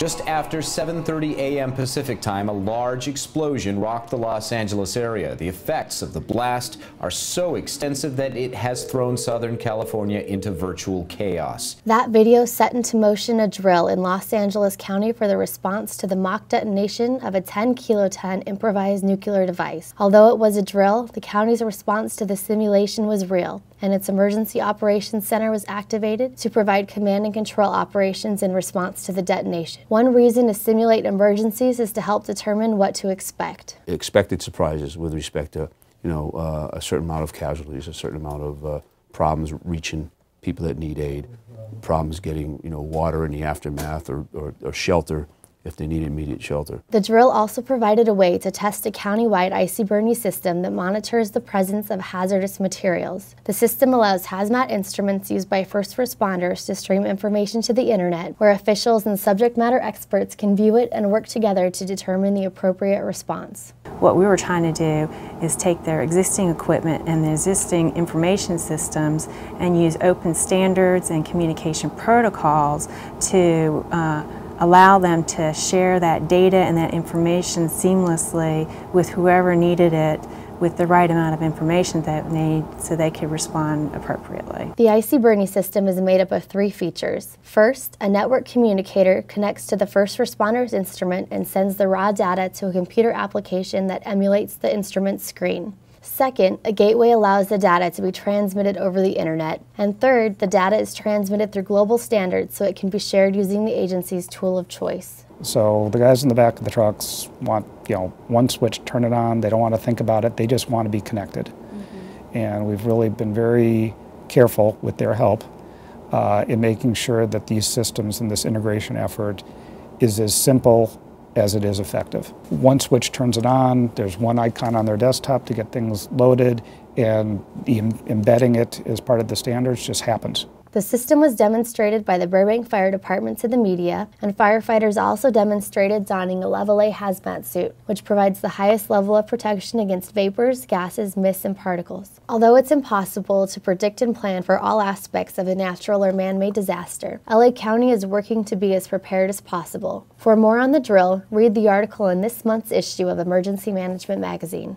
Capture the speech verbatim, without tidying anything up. Just after seven thirty a m Pacific time, a large explosion rocked the Los Angeles area. The effects of the blast are so extensive that it has thrown Southern California into virtual chaos. That video set into motion a drill in Los Angeles County for the response to the mock detonation of a ten kiloton improvised nuclear device. Although it was a drill, the county's response to the simulation was real, and its Emergency Operations Center was activated to provide command and control operations in response to the detonation. One reason to simulate emergencies is to help determine what to expect. Expected surprises with respect to, you know, uh, a certain amount of casualties, a certain amount of uh, problems reaching people that need aid, problems getting, you know, water in the aftermath, or, or, or shelter if they need immediate shelter. The drill also provided a way to test a county-wide I C B R N E system that monitors the presence of hazardous materials. The system allows hazmat instruments used by first responders to stream information to the internet, where officials and subject matter experts can view it and work together to determine the appropriate response. What we were trying to do is take their existing equipment and the existing information systems and use open standards and communication protocols to uh, allow them to share that data and that information seamlessly with whoever needed it, with the right amount of information that they need so they could respond appropriately. The I C B R N E system is made up of three features. First, a network communicator connects to the first responder's instrument and sends the raw data to a computer application that emulates the instrument's screen. Second, a gateway allows the data to be transmitted over the internet. And third, the data is transmitted through global standards so it can be shared using the agency's tool of choice. So the guys in the back of the trucks want, you know, one switch, turn it on. They don't want to think about it. They just want to be connected. Mm-hmm. And we've really been very careful with their help uh, in making sure that these systems and this integration effort is as simple as it is effective. One switch turns it on, there's one icon on their desktop to get things loaded, and the embedding it as part of the standards just happens. The system was demonstrated by the Burbank Fire Department to the media, and firefighters also demonstrated donning a level A hazmat suit, which provides the highest level of protection against vapors, gases, mists, and particles. Although it's impossible to predict and plan for all aspects of a natural or man-made disaster, L A County is working to be as prepared as possible. For more on the drill, read the article in this month's issue of Emergency Management Magazine.